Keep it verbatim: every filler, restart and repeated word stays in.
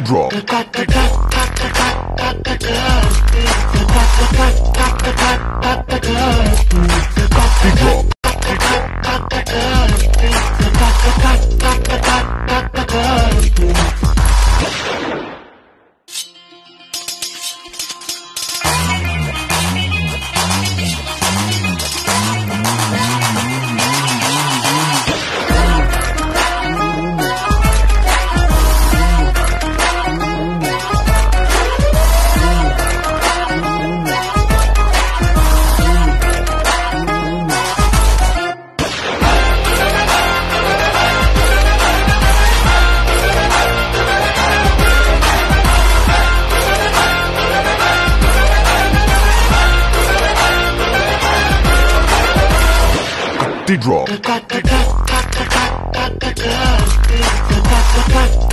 the drop. The drop.